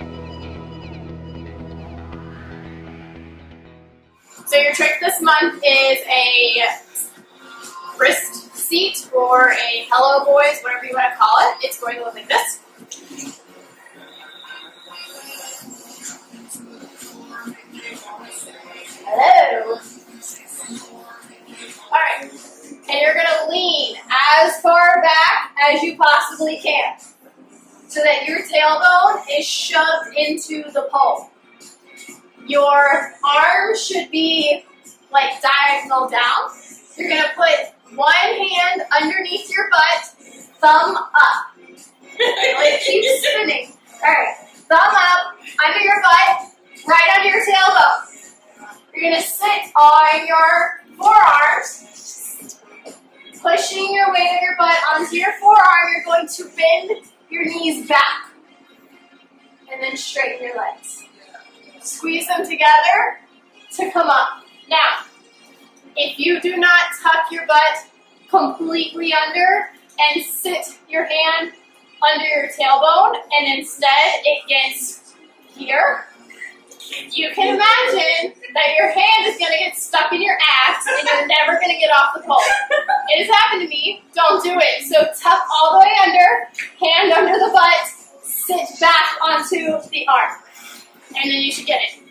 So your trick this month is a wrist seat or a Hello Boys, whatever you want to call it. It's going to look like this. Hello. Alright, and you're going to lean as far back as you possibly can so that your tailbone is shoved into the pole. Your arms should be like diagonal down. You're going to put one hand underneath your butt, thumb up. It keeps spinning. Alright, thumb up, under your butt, right under your tailbone. You're going to sit on your forearms, pushing your weight of your butt onto your forearm. You're going to bend your knees back and then straighten your legs. Squeeze them together to come up. Now, if you do not tuck your butt completely under and sit your hand under your tailbone, and instead it gets here, you can imagine that your hand is going to get stuck in your ass and you're never going to get off the pole. It has happened to me. Don't do it. So tuck all the way under, hand under the butt, sit back onto the arm. And then you should get it.